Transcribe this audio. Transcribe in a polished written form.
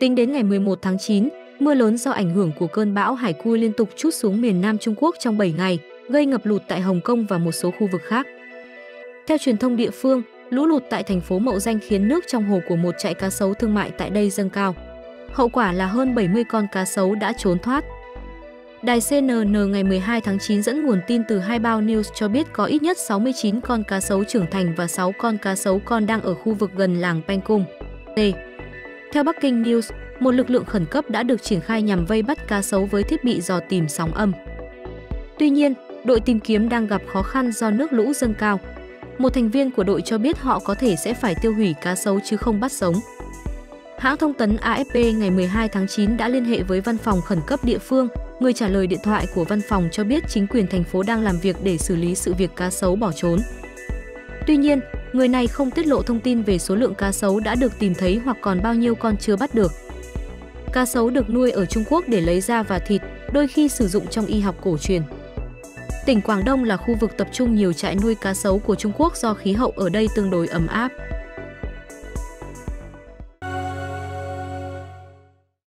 Tính đến ngày 11 tháng 9, mưa lớn do ảnh hưởng của cơn bão Hải Cua liên tục trút xuống miền Nam Trung Quốc trong 7 ngày, gây ngập lụt tại Hồng Kông và một số khu vực khác. Theo truyền thông địa phương, lũ lụt tại thành phố Mậu Danh khiến nước trong hồ của một trại cá sấu thương mại tại đây dâng cao. Hậu quả là hơn 70 con cá sấu đã trốn thoát. Đài CNN ngày 12 tháng 9 dẫn nguồn tin từ Hai Bao News cho biết có ít nhất 69 con cá sấu trưởng thành và 6 con cá sấu con đang ở khu vực gần làng Bành Cung. Theo Bắc Kinh News, một lực lượng khẩn cấp đã được triển khai nhằm vây bắt cá sấu với thiết bị dò tìm sóng âm. Tuy nhiên, đội tìm kiếm đang gặp khó khăn do nước lũ dâng cao. Một thành viên của đội cho biết họ có thể sẽ phải tiêu hủy cá sấu chứ không bắt sống. Hãng thông tấn AFP ngày 12 tháng 9 đã liên hệ với văn phòng khẩn cấp địa phương. Người trả lời điện thoại của văn phòng cho biết chính quyền thành phố đang làm việc để xử lý sự việc cá sấu bỏ trốn. Tuy nhiên, người này không tiết lộ thông tin về số lượng cá sấu đã được tìm thấy hoặc còn bao nhiêu con chưa bắt được. Cá sấu được nuôi ở Trung Quốc để lấy da và thịt, đôi khi sử dụng trong y học cổ truyền. Tỉnh Quảng Đông là khu vực tập trung nhiều trại nuôi cá sấu của Trung Quốc do khí hậu ở đây tương đối ấm áp.